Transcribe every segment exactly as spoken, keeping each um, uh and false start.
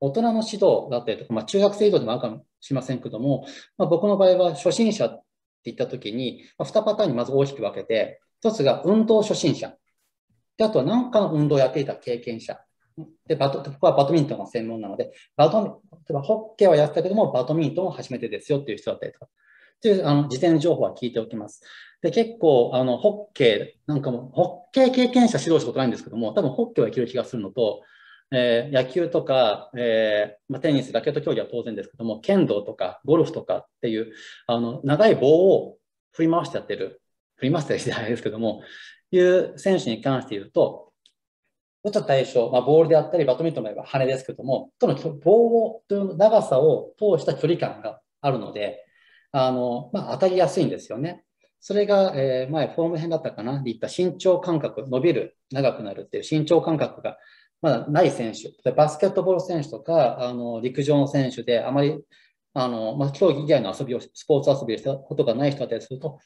大人の指導だったりとか、まあ、中学生以上でもあるかもしれませんけども、まあ、僕の場合は初心者っていったときに、まあ、にパターンにまず大きく分けて、一つが運動初心者。で、あとは何かの運動をやっていた経験者。で、バト、僕はバドミントンが専門なので、バドミントン、例えばホッケーはやってたけども、バドミントンを初めてですよっていう人だったりとか、という、あの、事前情報は聞いておきます。で、結構、あの、ホッケー、なんかも、ホッケー経験者指導したことないんですけども、多分ホッケーはいける気がするのと、えー、野球とか、えーまあ、テニス、ラケット競技は当然ですけども、剣道とかゴルフとかっていう、あの、長い棒を振り回してやってる、振り回してやってるじゃないですけども、いう選手に関して言うと、打った対象、まあ、ボールであったり、バドミントンの場合は羽ですけども、との棒を、という長さを通した距離感があるので、あの、まあ、当たりやすいんですよね。それが、えー、前、フォーム編だったかなで言った身長感覚、伸びる、長くなるっていう身長感覚がまだない選手、バスケットボール選手とか、あの、陸上の選手で、あまり、あの、まあ、競技以外の遊びを、スポーツ遊びをしたことがない人だったりすると、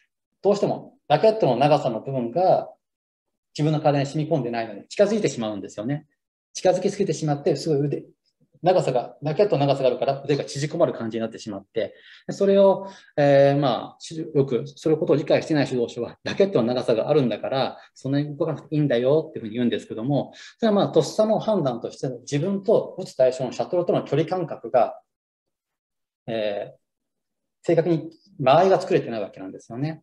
どうしてもラケットの長さの部分が自分の体に染み込んでないので近づいてしまうんですよね。近づきすぎてしまって、すごい腕、長さが、ラケットの長さがあるから腕が縮こまる感じになってしまって、それを、えー、まあ、よく、そういうことを理解してない指導者は、ラケットの長さがあるんだから、そんなに動かなくていいんだよっていうふうに言うんですけども、それはまあ、とっさの判断として自分と打つ対象のシャトルとの距離感覚が、えー、正確に間合いが作れてないわけなんですよね。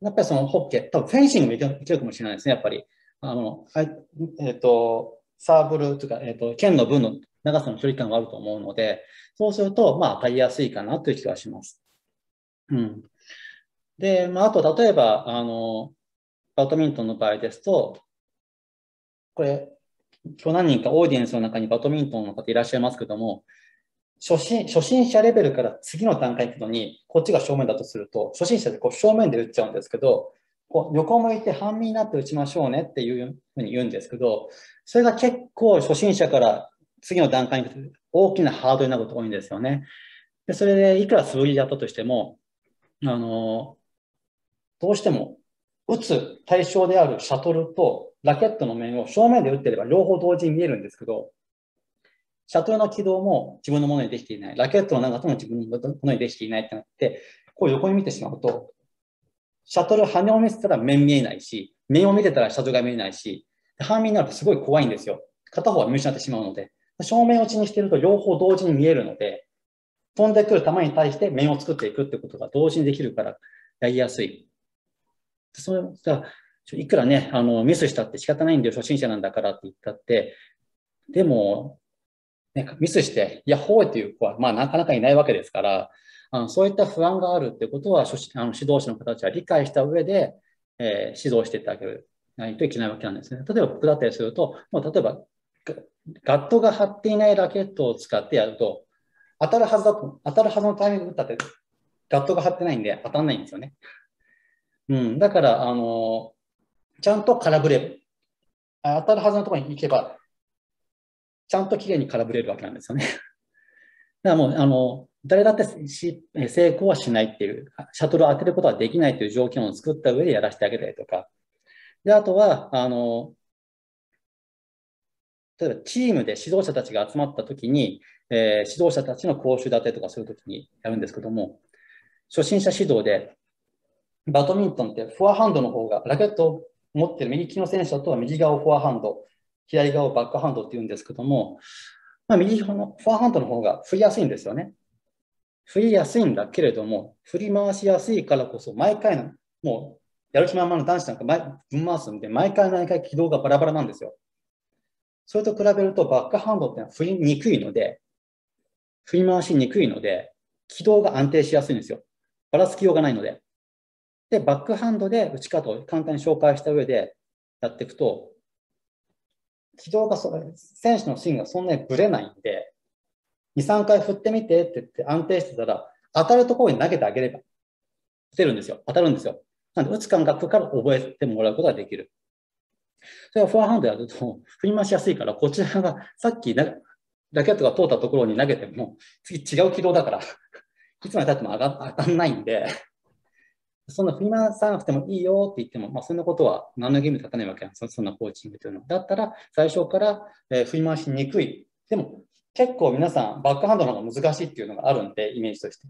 やっぱりそのホッケー、多分フェンシングもいけるかもしれないですね、やっぱり。あの、えっと、サーブルというか、えっと、剣の分の長さの距離感があると思うので、そうすると、まあ、当たりやすいかなという気がします。うん。で、まあ、あと、例えば、あの、バドミントンの場合ですと、これ、今日何人かオーディエンスの中にバドミントンの方いらっしゃいますけども、初心、初心者レベルから次の段階行くのに、こっちが正面だとすると、初心者でこう正面で打っちゃうんですけど、こう横向いて半身になって打ちましょうねっていうふうに言うんですけど、それが結構初心者から次の段階に行くと大きなハードルになることが多いんですよね。で、それでいくら素振りだったとしても、あの、どうしても打つ対象であるシャトルとラケットの面を正面で打ってれば両方同時に見えるんですけど、シャトルの軌道も自分のものにできていない。ラケットの長さも自分のものにできていないってなって、こう横に見てしまうと、シャトル、羽を見せたら面見えないし、面を見てたらシャトルが見えないし、半身になるとすごい怖いんですよ。片方は見失ってしまうので。正面打ちにしてると両方同時に見えるので、飛んでくる球に対して面を作っていくってことが同時にできるからやりやすい。それが、いくらね、あの、ミスしたって仕方ないんだよ、初心者なんだからって言ったって、でも、なんかミスして、ヤッホーっていう子は、まあなかなかいないわけですから、あのそういった不安があるってことは、あの指導者の方たちは理解した上で、えー、指導していってあげないといけないわけなんですね。例えば僕だったりすると、もう例えば、ガットが張っていないラケットを使ってやると、当たるはずだと、当たるはずのタイミング打ったって、ガットが張ってないんで当たんないんですよね。うん、だから、あの、ちゃんと空振れ、当たるはずのところに行けば、ちゃんと綺麗に空振れるわけなんですよね。だからもう、あの、誰だって成功はしないっていう、シャトルを当てることはできないという条件を作った上でやらせてあげたりとか。で、あとは、あの、例えばチームで指導者たちが集まったときに、えー、指導者たちの講習だったりとかするときにやるんですけども、初心者指導で、バドミントンってフォアハンドの方が、ラケットを持ってる右利きの選手だとは右側をフォアハンド、左側をバックハンドって言うんですけども、まあ、右側のフォアハンドの方が振りやすいんですよね。振りやすいんだけれども、振り回しやすいからこそ、毎回の、もうやる気満々の男子なんかぶん回すんで、毎回毎回軌道がバラバラなんですよ。それと比べると、バックハンドってのは振りにくいので、振り回しにくいので、軌道が安定しやすいんですよ。ばらつきようがないので。で、バックハンドで打ち方を簡単に紹介した上でやっていくと、軌道が、選手のスイングがそんなにぶれないんで、に、さんかい振ってみてって言って安定してたら、当たるところに投げてあげれば、打てるんですよ。当たるんですよ。なんで、打つ感覚から覚えてもらうことができる。それはフォアハンドやると、振り回しやすいから、こちらがさっきラケットが通ったところに投げても、次違う軌道だから、いつまで経っても上が、当たんないんで、そんな振り回さなくてもいいよって言っても、まあ、そんなことは何の義務立たないわけなんですよ、そんなコーチングというのは。だったら、最初から振り回しにくい。でも、結構皆さんバックハンドの方が難しいっていうのがあるんで、イメージとして。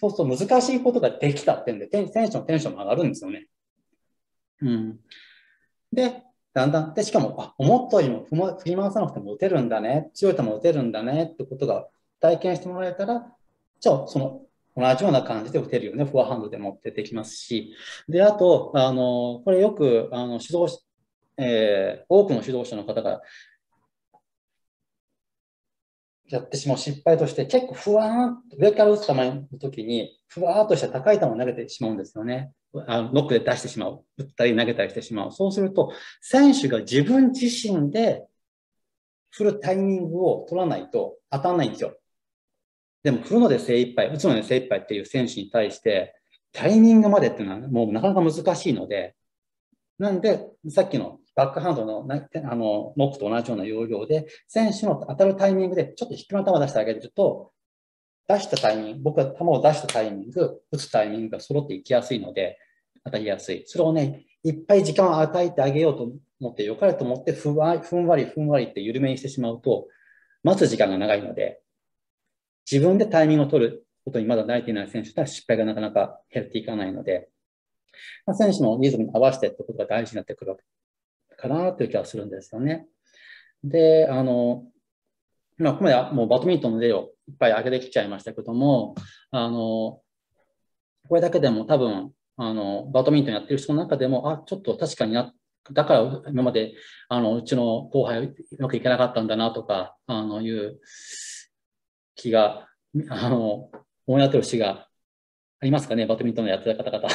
そうすると難しいことができたってんで、テンション、テンションも上がるんですよね。うん。で、だんだん、で、しかも、あ、思ったよりも振り回さなくても打てるんだね、強い球も打てるんだねってことが体験してもらえたら、じゃあ、その、同じような感じで打てるよね、フォアハンドで持ってできますし。で、あと、あの、これよく、あの、指導、えー、多くの指導者の方が、やってしまう失敗として、結構ふわーんと上から打つ球の時に、ふわーっとした高い球を投げてしまうんですよね。あのノックで出してしまう。打ったり投げたりしてしまう。そうすると、選手が自分自身で振るタイミングを取らないと当たらないんですよ。でも振るので精一杯、打つので精一杯っていう選手に対して、タイミングまでっていうのはもうなかなか難しいので、なんで、さっきのバックハンドのあのノックと同じような要領で、選手の当たるタイミングでちょっと低めの球を出してあげると、出したタイミング、僕は球を出したタイミング、打つタイミングが揃っていきやすいので、当たりやすい。それをね、いっぱい時間を与えてあげようと思って、良かれと思ってふわ、ふんわりふんわりって緩めにしてしまうと、待つ時間が長いので、自分でタイミングを取ることにまだ慣れていない選手は失敗がなかなか減っていかないので、選手のリズムに合わせてってことが大事になってくるわけかなという気がするんですよね。で、あの、まあ、ここまではもうバドミントンの例をいっぱい挙げてきちゃいましたけども、あの、これだけでも多分、あの、バドミントンやってる人の中でも、あ、ちょっと確かにな、だから今まで、あの、うちの後輩うまくいけなかったんだなとか、あの、いう気が、あの、思い当たる節がありますかね、バドミントンのやってた方々。